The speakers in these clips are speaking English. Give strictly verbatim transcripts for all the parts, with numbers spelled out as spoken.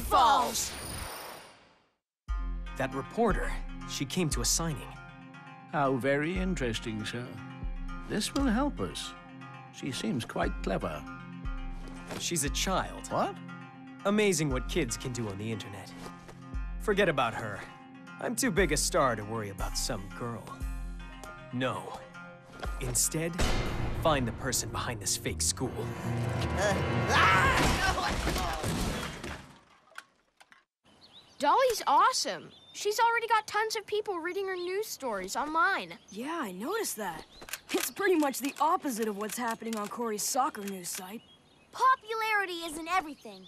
concrete falls! That reporter, she came to a signing. How very interesting, sir. This will help us. She seems quite clever. She's a child. What? Amazing what kids can do on the internet. Forget about her. I'm too big a star to worry about some girl. No. Instead, find the person behind this fake school. Uh, ah! Dolly's awesome. She's already got tons of people reading her news stories online. Yeah, I noticed that. It's pretty much the opposite of what's happening on Corey's soccer news site. Popularity isn't everything.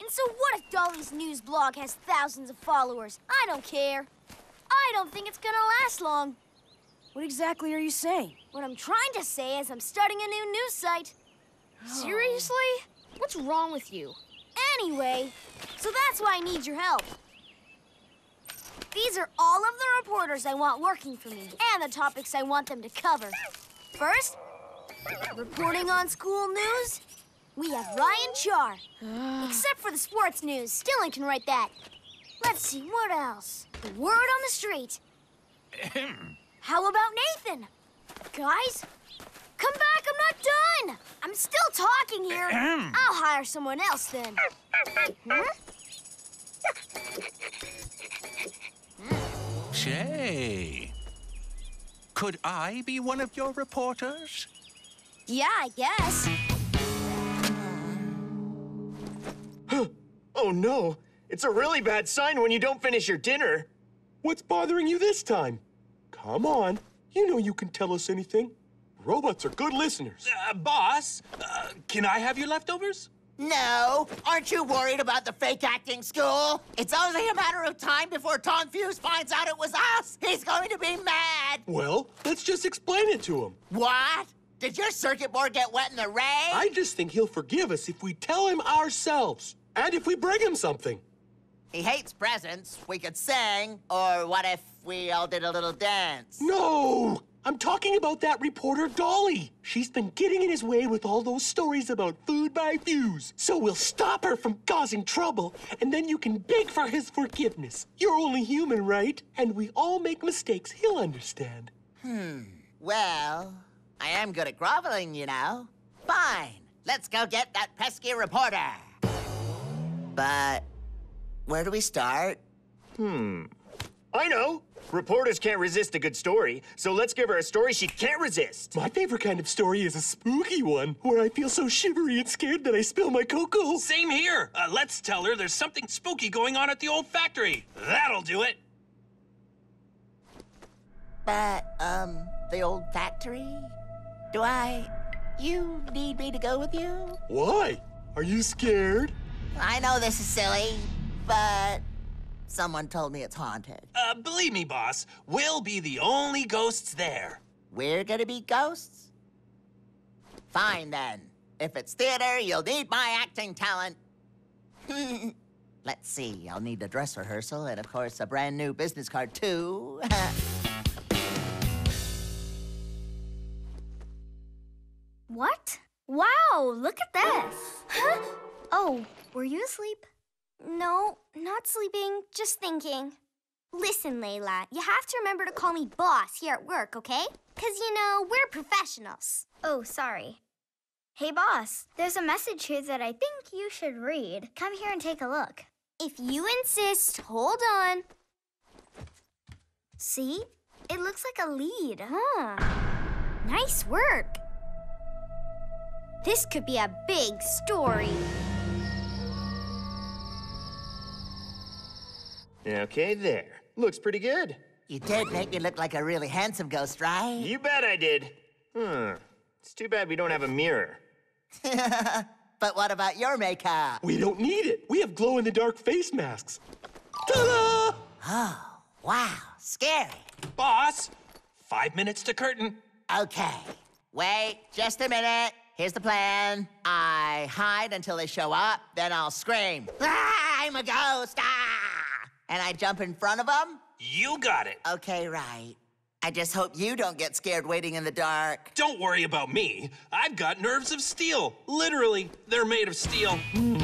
And so what if Dolly's news blog has thousands of followers? I don't care. I don't think it's gonna last long. What exactly are you saying? What I'm trying to say is I'm starting a new news site. Oh. Seriously? What's wrong with you? Anyway, so that's why I need your help. These are all of the reporters I want working for me, and the topics I want them to cover. First, reporting on school news, we have Ryan Char. Except for the sports news, Dylan can write that. Let's see, what else? The word on the street. How about Nathan? Guys, come back, I'm not done! I'm still talking here. I'll hire someone else then. Huh? Say, could I be one of your reporters? Yeah, I guess. Oh no, it's a really bad sign when you don't finish your dinner. What's bothering you this time? Come on, you know you can tell us anything. Robots are good listeners. Uh, boss, uh, can I have your leftovers? No, aren't you worried about the fake acting school? It's only a matter of time before Tom Fuse finds out it was us. He's going to be mad. Well, let's just explain it to him. What? Did your circuit board get wet in the rain? I just think he'll forgive us if we tell him ourselves and if we bring him something. He hates presents. We could sing, or what if we all did a little dance? No! I'm talking about that reporter, Dolly. She's been getting in his way with all those stories about Food by Fuse. So we'll stop her from causing trouble, and then you can beg for his forgiveness. You're only human, right? And we all make mistakes. He'll understand. Hmm. Well, I am good at groveling, you know. Fine. Let's go get that pesky reporter. But where do we start? Hmm. I know. Reporters can't resist a good story, so let's give her a story she can't resist. My favorite kind of story is a spooky one, where I feel so shivery and scared that I spill my cocoa. Same here. Uh, let's tell her there's something spooky going on at the old factory. That'll do it. But, um, the old factory? Do I... you need me to go with you? Why? Are you scared? I know this is silly, but... someone told me it's haunted. Uh, believe me, boss, we'll be the only ghosts there. We're gonna be ghosts? Fine, then. If it's theater, you'll need my acting talent. Let's see, I'll need a dress rehearsal and, of course, a brand new business card, too. What? Wow, look at this. Huh? Oh, were you asleep? No, not sleeping, just thinking. Listen, Layla, you have to remember to call me boss here at work, okay? Because, you know, we're professionals. Oh, sorry. Hey, boss, there's a message here that I think you should read. Come here and take a look. If you insist, hold on. See? It looks like a lead. Huh. Nice work. This could be a big story. Okay, there. Looks pretty good. You did make me look like a really handsome ghost, right? You bet I did. Hmm. It's too bad we don't have a mirror. But what about your makeup? We don't need it. We have glow-in-the-dark face masks. Ta-da! Oh, wow. Scary. Boss, five minutes to curtain. Okay. Wait just a minute. Here's the plan. I hide until they show up, then I'll scream. Ah, I'm a ghost! Ah! And I jump in front of them? You got it. Okay, right. I just hope you don't get scared waiting in the dark. Don't worry about me. I've got nerves of steel. Literally, they're made of steel. Mm.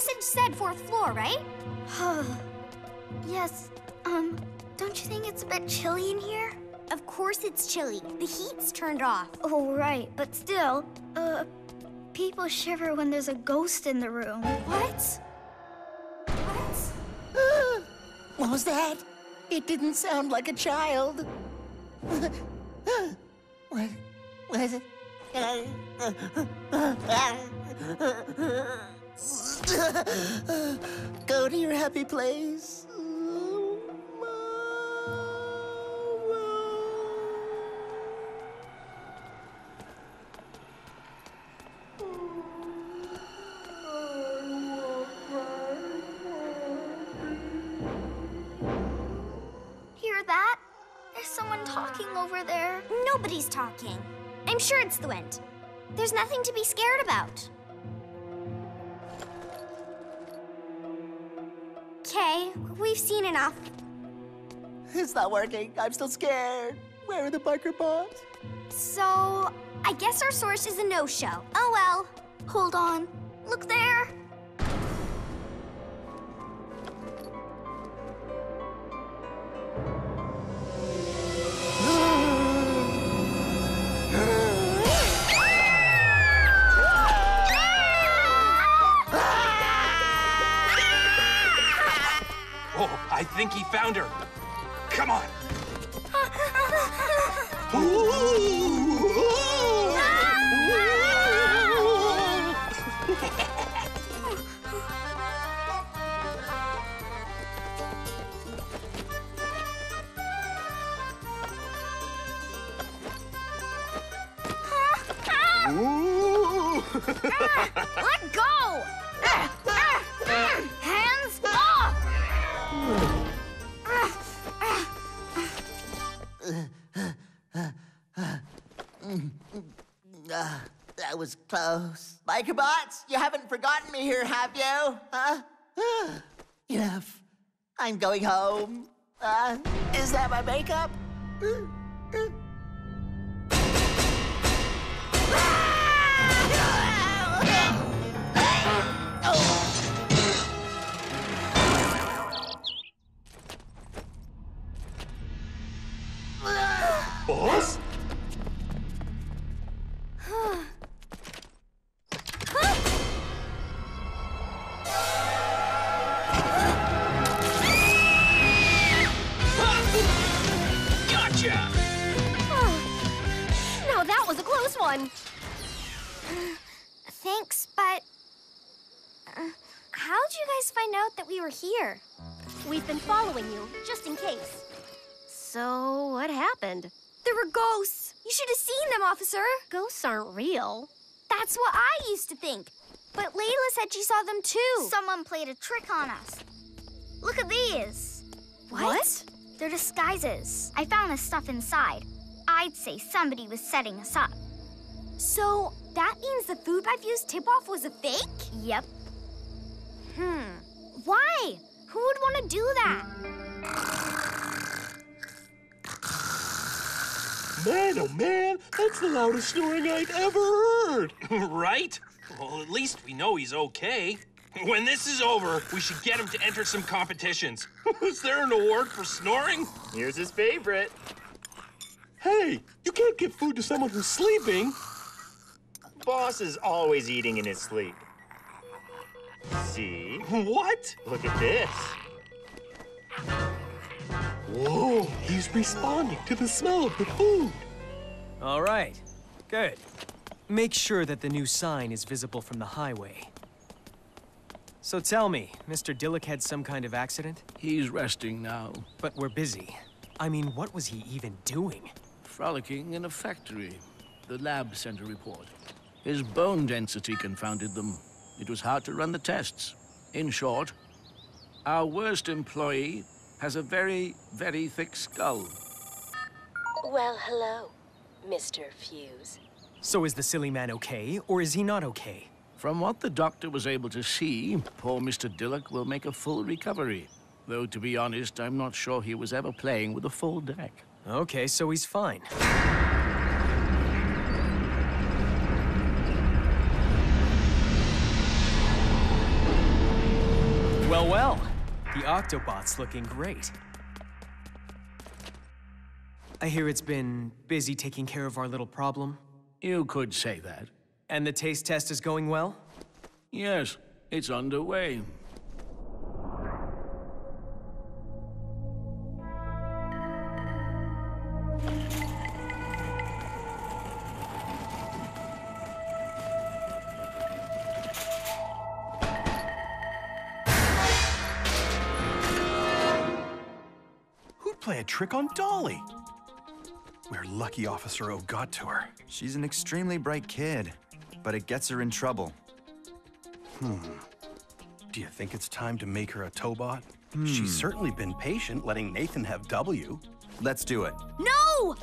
message said fourth floor, right? Yes. Um, don't you think it's a bit chilly in here? Of course it's chilly. The heat's turned off. Oh, right. But still, uh, people shiver when there's a ghost in the room. What? What? Uh, what was that? It didn't sound like a child. What was it? Go to your happy place. Hear that? There's someone talking over there. Nobody's talking. I'm sure it's the wind. There's nothing to be scared about. Okay, we've seen enough. It's not working. I'm still scared. Where are the biker bombs? So, I guess our source is a no-show. Oh well. Hold on. Look there. I think he found her. Come on. Ooh. Ah, let go! Ah, ah, ah. Hands off! That was close. Bikerbots, you haven't forgotten me here, have you? Huh? Enough. I'm going home. Uh, is that my makeup? Boss? Gotcha! Now that was a close one. Thanks, but uh, how'd you guys find out that we were here? We've been following you, just in case. So what happened? There were ghosts. You should have seen them, officer. Ghosts aren't real. That's what I used to think. But Layla said she saw them, too. Someone played a trick on us. Look at these. What? What? They're disguises. I found this stuff inside. I'd say somebody was setting us up. So that means the Food by Fuse tip-off was a fake? Yep. Hmm. Why? Who would want to do that? Man, oh man, that's the loudest snoring I've ever heard. Right? Well, at least we know he's okay. When this is over, we should get him to enter some competitions. Is there an award for snoring? Here's his favorite. Hey, you can't give food to someone who's sleeping. Boss is always eating in his sleep. See? What? Look at this. Whoa, he's responding to the smell of the food. All right, good. Make sure that the new sign is visible from the highway. So tell me, Mister Dillick had some kind of accident? He's resting now. But we're busy. I mean, what was he even doing? Frolicking in a factory. The lab sent a report. His bone density confounded them. It was hard to run the tests. In short, our worst employee has a very, very thick skull. Well, hello, Mister Fuse. So is the silly man okay, or is he not okay? From what the doctor was able to see, poor Mister Dillick will make a full recovery. Though, to be honest, I'm not sure he was ever playing with a full deck. Okay, so he's fine. Well, well. The Octobot's looking great. I hear it's been busy taking care of our little problem. You could say that. And the taste test is going well? Yes, it's underway. Who'd play a trick on Dolly? We're lucky Officer O got to her. She's an extremely bright kid, but it gets her in trouble. Hmm. Do you think it's time to make her a Tobot? Hmm. She's certainly been patient letting Nathan have W. Let's do it. No!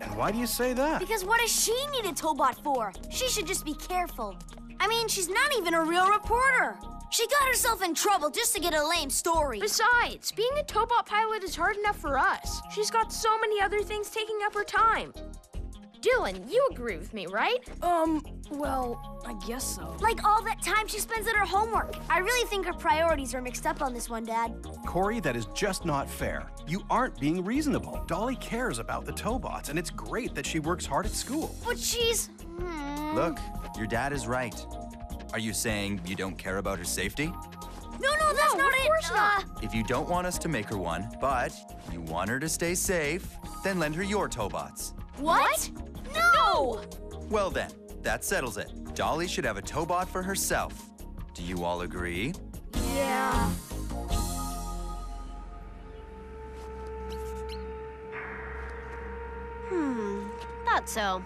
And why do you say that? Because what does she need a Tobot for? She should just be careful. I mean, she's not even a real reporter. She got herself in trouble just to get a lame story. Besides, being a Tobot pilot is hard enough for us. She's got so many other things taking up her time. Dylan, you agree with me, right? Um, well, I guess so. Like all that time she spends at her homework. I really think her priorities are mixed up on this one, Dad. Corey, that is just not fair. You aren't being reasonable. Dolly cares about the Tobots, and it's great that she works hard at school. But she's... Hmm. Look, your dad is right. Are you saying you don't care about her safety? No, no, that's no, not it. Of course not. If you don't want us to make her one, but you want her to stay safe, then lend her your Tobots. What? No! Well then, that settles it. Dolly should have a Tobot for herself. Do you all agree? Yeah. Hmm, thought so.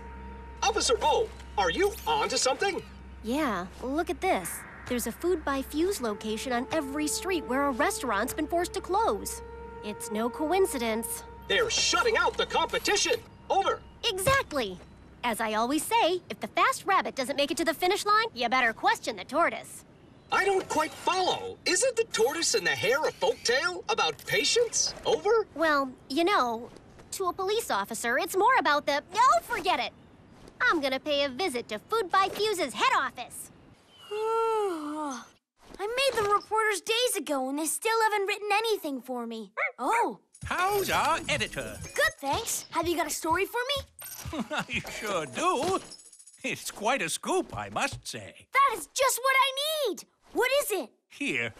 Officer Bull, are you on to something? Yeah, look at this. There's a Food by Fuse location on every street where a restaurant's been forced to close. It's no coincidence. They're shutting out the competition. Over. Exactly. As I always say, if the fast rabbit doesn't make it to the finish line, you better question the tortoise. I don't quite follow. Isn't the tortoise and the hare a folktale about patience? Over? Well, you know, to a police officer, it's more about the... No, forget it. I'm gonna pay a visit to Food by Fuse's head office. I made the reporters days ago and they still haven't written anything for me. Oh. How's our editor? Good, thanks. Have you got a story for me? I sure do. It's quite a scoop, I must say. That is just what I need. What is it? Here.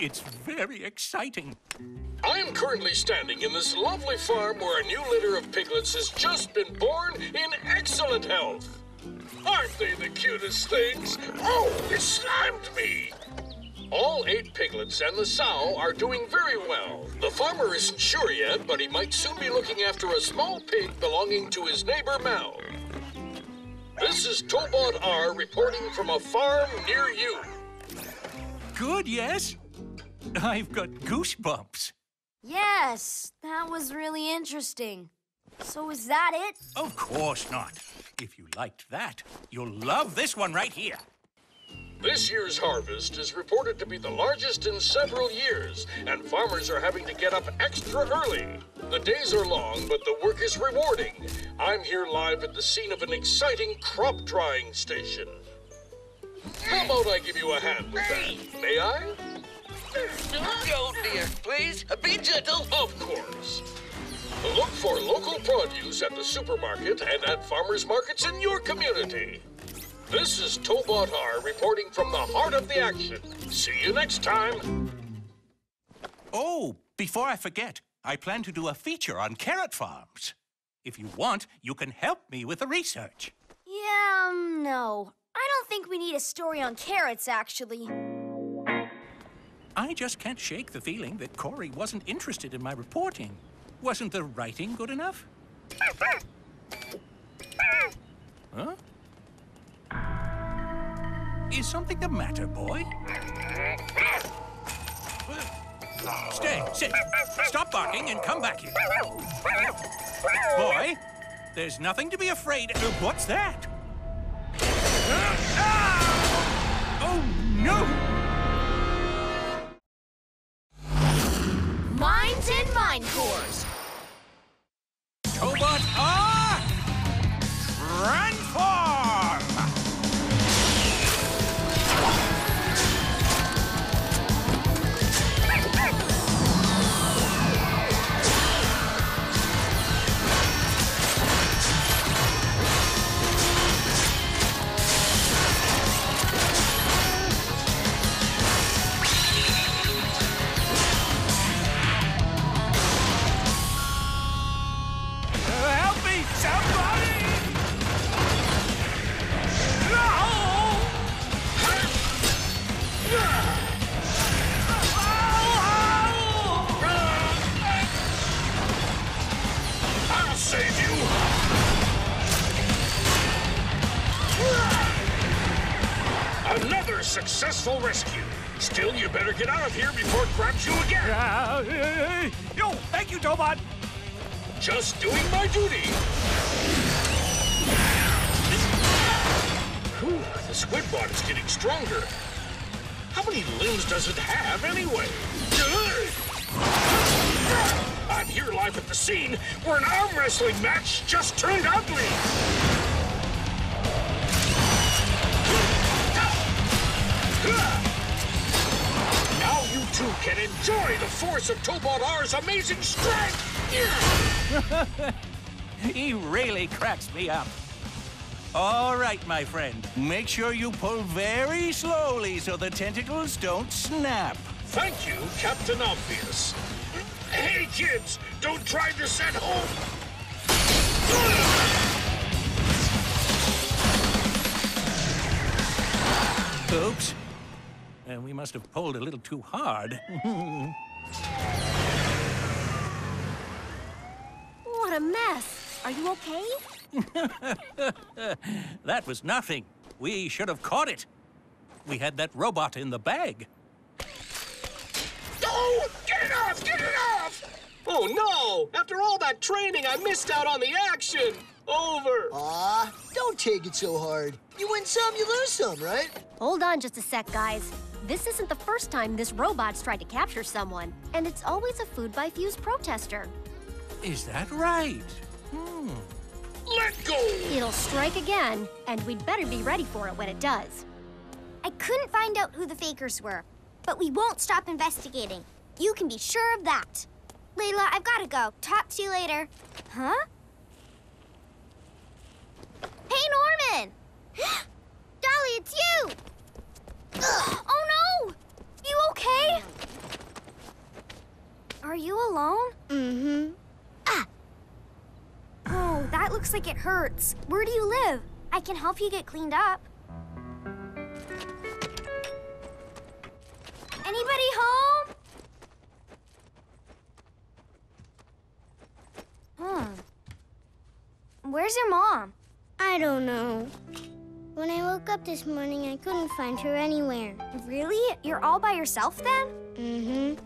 It's very exciting. I am currently standing in this lovely farm where a new litter of piglets has just been born in excellent health. Aren't they the cutest things? Oh, it slimed me! All eight piglets and the sow are doing very well. The farmer isn't sure yet, but he might soon be looking after a small pig belonging to his neighbor, Mel. This is Tobot R reporting from a farm near you. Good, yes? I've got goosebumps. Yes, that was really interesting. So is that it? Of course not. If you liked that, you'll love this one right here. This year's harvest is reported to be the largest in several years, and farmers are having to get up extra early. The days are long, but the work is rewarding. I'm here live at the scene of an exciting crop drying station. How about I give you a hand with that? May I? No, dear. Please, be gentle. Of course. Look for local produce at the supermarket and at farmers' markets in your community. This is Tobot R reporting from the heart of the action. See you next time. Oh, before I forget, I plan to do a feature on carrot farms. If you want, you can help me with the research. Yeah, um, no. I don't think we need a story on carrots, actually. I just can't shake the feeling that Corey wasn't interested in my reporting. Wasn't the writing good enough? Huh? Is something the matter, boy? Stay, sit. Stop barking and come back here. Boy, there's nothing to be afraid of. What's that? Oh, no! Mines and Minecores. Tobot R, transform! Another successful rescue. Still, you better get out of here before it grabs you again. Uh, hey, hey. Yo, thank you, Tobot. Just doing my duty. Whew, the Squidbot is getting stronger. How many limbs does it have, anyway? I'm here live at the scene where an arm wrestling match just turned ugly. Now you two can enjoy the force of Tobot R's amazing strength. He really cracks me up. All right, my friend. Make sure you pull very slowly so the tentacles don't snap. Thank you, Captain Obvious. Hey, kids, don't try this at home. Oops. Uh, we must have pulled a little too hard. What a mess. Are you okay? That was nothing. We should have caught it. We had that robot in the bag. Oh, get it off! Get it off! Oh, no! After all that training, I missed out on the action. Over. Aw, don't take it so hard. You win some, you lose some, right? Hold on just a sec, guys. This isn't the first time this robot's tried to capture someone, and it's always a Food by Fuse protester. Is that right? Hmm. Let go! It'll strike again, and we'd better be ready for it when it does. I couldn't find out who the fakers were, but we won't stop investigating. You can be sure of that. Layla, I've got to go. Talk to you later. Huh? Hey, Norman! Dolly, it's you! Oh, no! You okay? Are you alone? Mm-hmm. Ah! Oh, that looks like it hurts. Where do you live? I can help you get cleaned up. Anybody home? Huh. Where's your mom? I don't know. When I woke up this morning, I couldn't find her anywhere. Really? You're all by yourself then? Mm-hmm.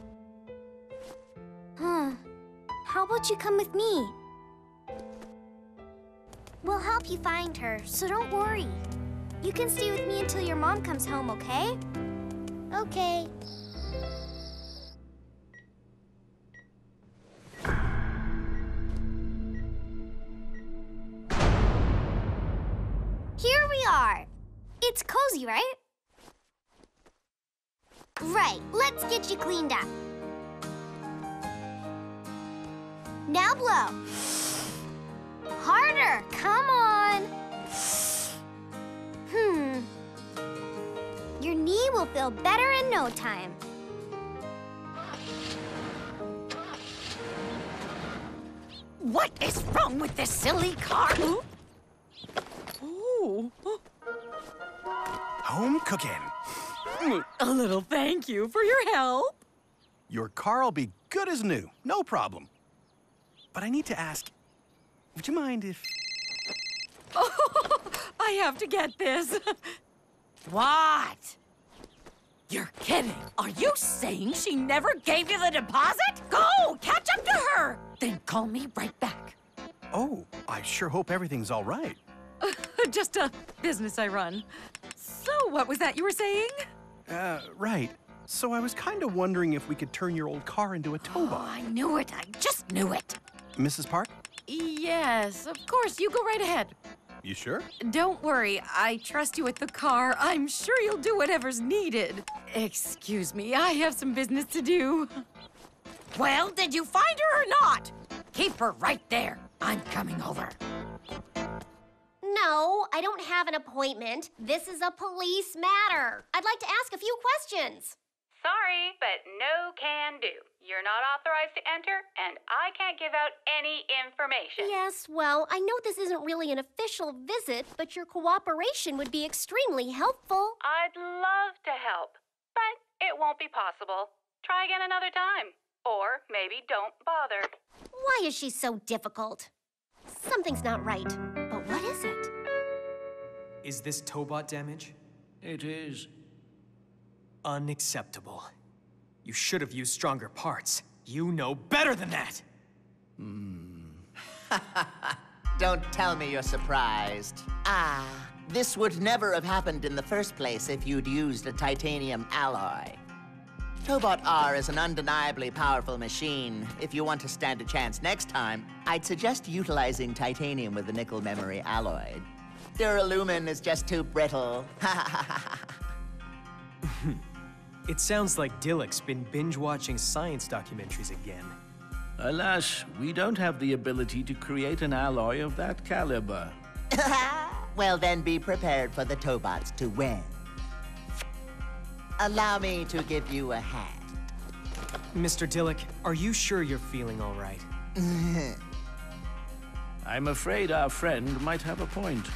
Huh. How about you come with me? We'll help you find her, so don't worry. You can stay with me until your mom comes home, okay? Okay. Here we are. It's cozy, right? Right, let's get you cleaned up. Now blow. Harder, come on. Hmm. Your knee will feel better in no time. What is wrong with this silly car? Ooh. Ooh. Home cooking. A little thank you for your help. Your car'll be good as new, no problem. But I need to ask, would you mind if... Oh, I have to get this. What? You're kidding. Are you saying she never gave you the deposit? Go, catch up to her. Then call me right back. Oh, I sure hope everything's all right. Just a business I run. So what was that you were saying? Uh, right. So I was kind of wondering if we could turn your old car into a Tobot. Oh, I knew it. I just knew it. Missus Park? Yes, of course. You go right ahead. You sure? Don't worry. I trust you with the car. I'm sure you'll do whatever's needed. Excuse me. I have some business to do. Well, did you find her or not? Keep her right there. I'm coming over. No, I don't have an appointment. This is a police matter. I'd like to ask a few questions. Sorry, but no can do. You're not authorized to enter, and I can't give out any information. Yes, well, I know this isn't really an official visit, but your cooperation would be extremely helpful. I'd love to help, but it won't be possible. Try again another time, or maybe don't bother. Why is she so difficult? Something's not right, but what is it? Is this Tobot damage? It is. Unacceptable. You should have used stronger parts. You know better than that! Hmm. Don't tell me you're surprised. Ah, this would never have happened in the first place if you'd used a titanium alloy. Tobot R is an undeniably powerful machine. If you want to stand a chance next time, I'd suggest utilizing titanium with a nickel memory alloy. Duralumin is just too brittle. It sounds like Dillick's been binge-watching science documentaries again. Alas, we don't have the ability to create an alloy of that caliber. Well then, be prepared for the Tobots to win. Allow me to give you a hand. Mister Dillick, are you sure you're feeling all right? I'm afraid our friend might have a point.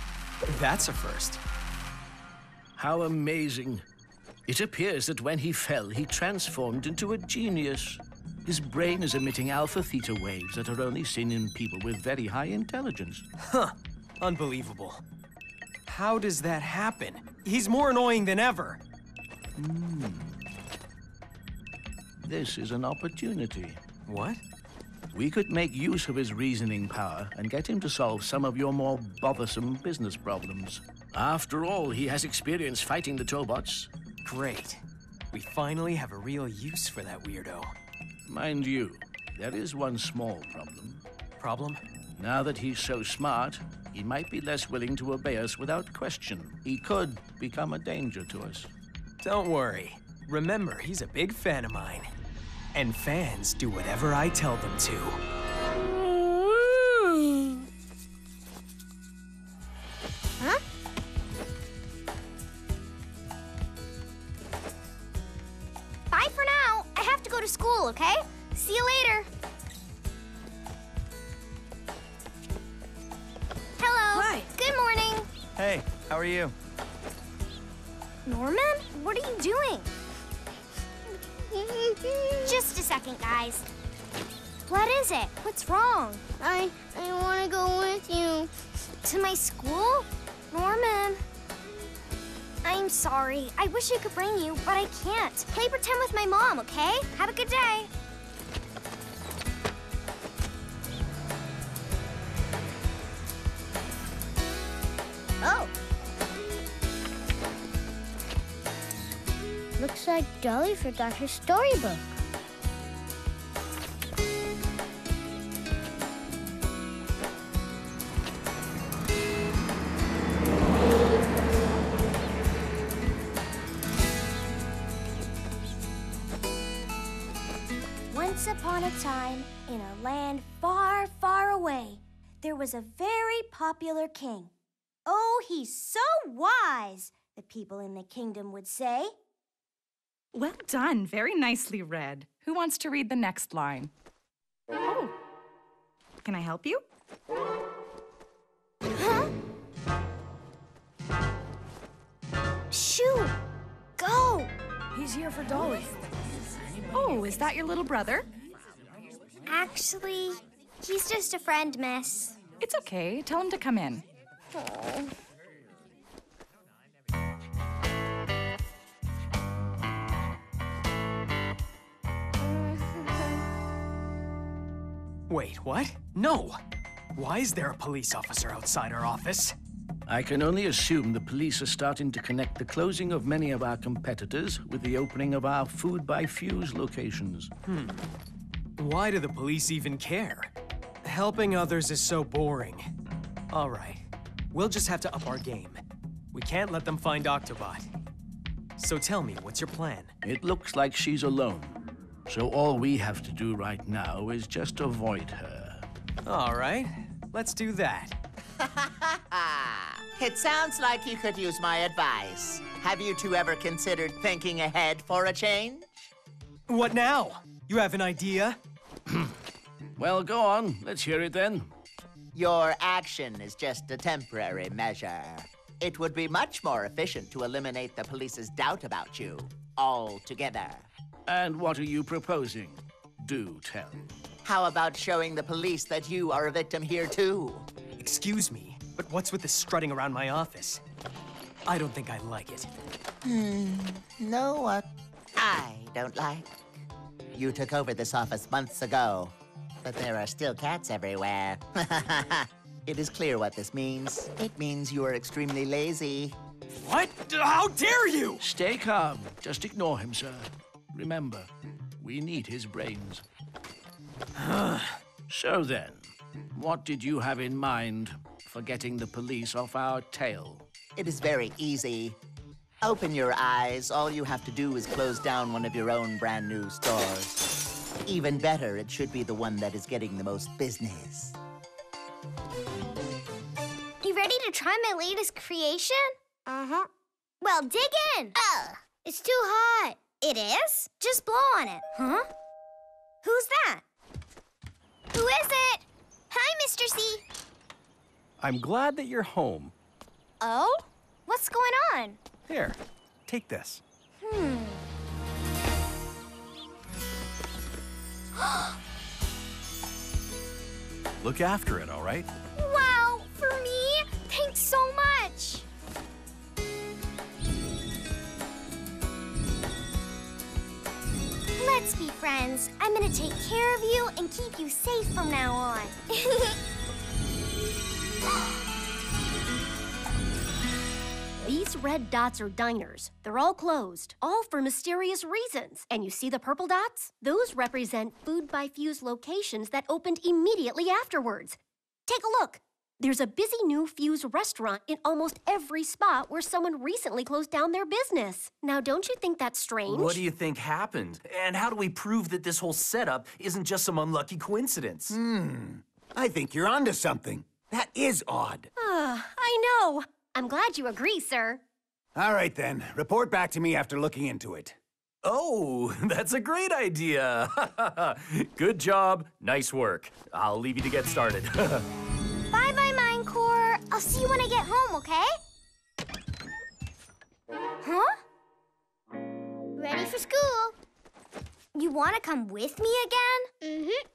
That's a first. How amazing. It appears that when he fell, he transformed into a genius. His brain is emitting alpha-theta waves that are only seen in people with very high intelligence. Huh. Unbelievable. How does that happen? He's more annoying than ever. Hmm. This is an opportunity. What? We could make use of his reasoning power and get him to solve some of your more bothersome business problems. After all, he has experience fighting the Tobots. Great. We finally have a real use for that weirdo. Mind you, there is one small problem. Problem? Now that he's so smart, he might be less willing to obey us without question. He could become a danger to us. Don't worry. Remember, he's a big fan of mine. And fans do whatever I tell them to. Mm-hmm. Huh? Bye for now. I have to go to school, okay? See you later. Hello. Hi. Good morning. Hey, how are you? Norman? What are you doing? Just a second, guys. What is it? What's wrong? I, I want to go with you. To my school? Norman. I'm sorry. I wish I could bring you, but I can't. Play pretend with my mom, okay? Have a good day. Oh. Looks like Dolly forgot her storybook. Once upon a time, in a land far, far away, there was a very popular king. Oh, he's so wise, the people in the kingdom would say. Well done. Very nicely read. Who wants to read the next line? Oh. Can I help you? Huh? Shoo! Go! He's here for Dolly. Oh, is that your little brother? Actually, he's just a friend, miss. It's okay. Tell him to come in. Oh. Wait, what? No! Why is there a police officer outside our office? I can only assume the police are starting to connect the closing of many of our competitors with the opening of our Food by Fuse locations. Hmm. Why do the police even care? Helping others is so boring. All right. We'll just have to up our game. We can't let them find Octobot. So tell me, what's your plan? It looks like she's alone. So all we have to do right now is just avoid her. All right, let's do that. It sounds like you could use my advice. Have you two ever considered thinking ahead for a change? What now? You have an idea? Well, go on. Let's hear it then. Your action is just a temporary measure. It would be much more efficient to eliminate the police's doubt about you altogether. And what are you proposing? Do tell. How about showing the police that you are a victim here, too? Excuse me, but what's with this strutting around my office? I don't think I like it. Hmm, know what I don't like? You took over this office months ago, but there are still cats everywhere. It is clear what this means. It means you are extremely lazy. What? How dare you? Stay calm. Just ignore him, sir. Remember, we need his brains. So then, what did you have in mind for getting the police off our tail? It is very easy. Open your eyes. All you have to do is close down one of your own brand new stores. Even better, it should be the one that is getting the most business. You ready to try my latest creation? Uh-huh. Well, dig in. Ugh, it's too hot. It is? Just blow on it. Huh? Who's that? Who is it? Hi, Mister C. I'm glad that you're home. Oh? What's going on? Here, take this. Hmm. Look after it, all right? Wow, for me? Thanks so much. Let's be friends. I'm gonna take care of you and keep you safe from now on. These red dots are diners. They're all closed, all for mysterious reasons. And you see the purple dots? Those represent Food by Fuse locations that opened immediately afterwards. Take a look. There's a busy new Fuse restaurant in almost every spot where someone recently closed down their business. Now, don't you think that's strange? What do you think happened? And how do we prove that this whole setup isn't just some unlucky coincidence? Hmm. I think you're onto something. That is odd. Uh, I know. I'm glad you agree, sir. All right, then. Report back to me after looking into it. Oh, that's a great idea. Good job. Nice work. I'll leave you to get started. Bye-bye, Minecore. I'll see you when I get home, okay? Huh? Ready for school. You want to come with me again? Mm-hmm.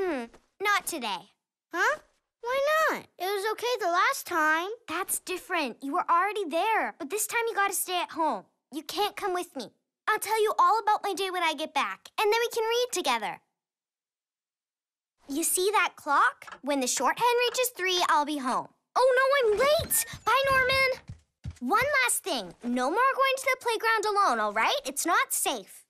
Hmm, not today. Huh? Why not? It was okay the last time. That's different. You were already there. But this time you got to stay at home. You can't come with me. I'll tell you all about my day when I get back, and then we can read together. You see that clock? When the shorthand reaches three, I'll be home. Oh, no, I'm late! Bye, Norman! One last thing. No more going to the playground alone, all right? It's not safe.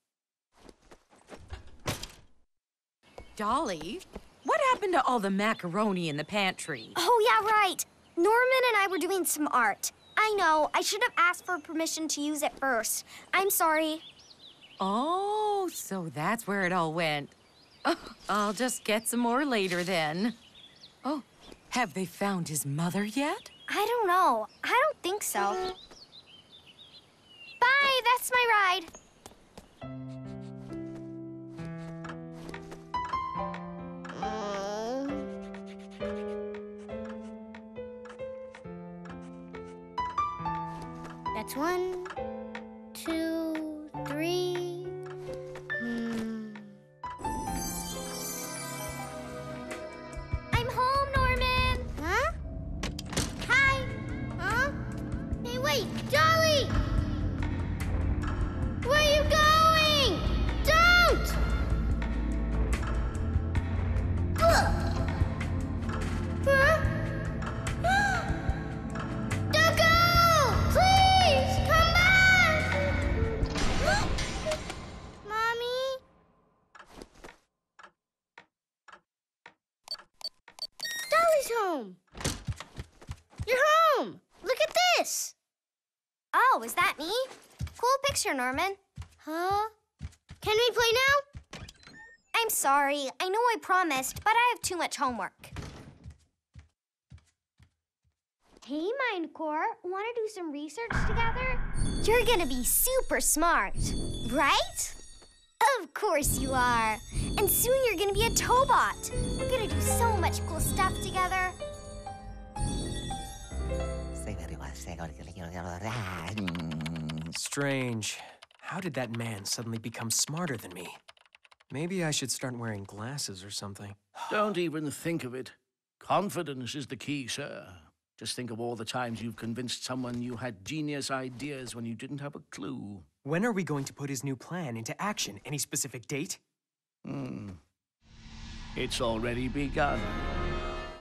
Dolly, what happened to all the macaroni in the pantry? Oh, yeah, right. Norman and I were doing some art. I know. I should have asked for permission to use it first. I'm sorry. Oh, so that's where it all went. Oh, I'll just get some more later, then. Oh, have they found his mother yet? I don't know. I don't think so. Mm-hmm. Bye, that's my ride. Mm. That's one, two, three. Mm. Wait, Dolly! Where are you going? Don't! Huh? Don't go! Please, come back! Mommy? Dolly's home! You're home! Look at this! Oh, is that me? Cool picture, Norman. Huh? Can we play now? I'm sorry. I know I promised, but I have too much homework. Hey, Minecore. Want to do some research together? You're gonna be super smart, right? Of course you are. And soon you're gonna be a Tobot. We're gonna do so much cool stuff together. Strange. How did that man suddenly become smarter than me? Maybe I should start wearing glasses or something. Don't even think of it. Confidence is the key, sir. Just think of all the times you've convinced someone you had genius ideas when you didn't have a clue. When are we going to put his new plan into action? Any specific date? Hmm. It's already begun.